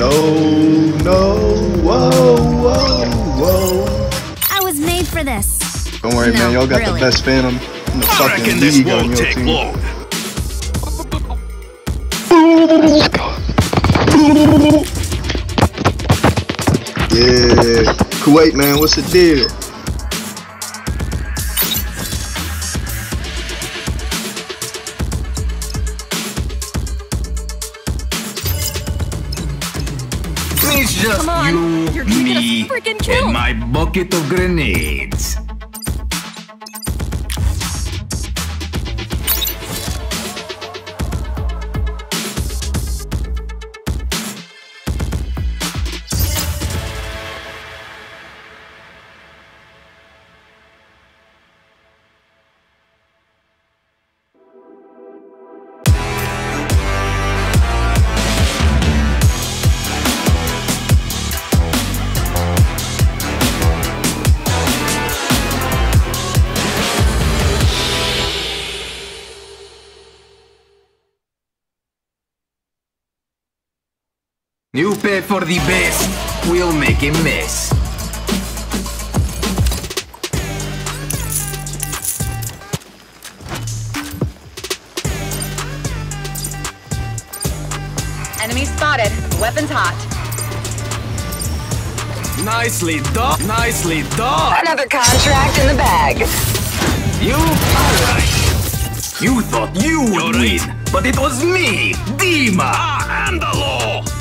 No, whoa. I was made for this. Don't worry, man, y'all got the best Phantom in the fucking league on your team. Let's go. Yeah, Kuwait, man, what's the deal? Come on, you're gonna get a freaking kill. And my bucket of grenades. You pay for the best, we'll make a mess. Enemy spotted, weapons hot. Nicely done. Another contract in the bag. Alright. You thought you would win, but it was me, Dima. I am the law.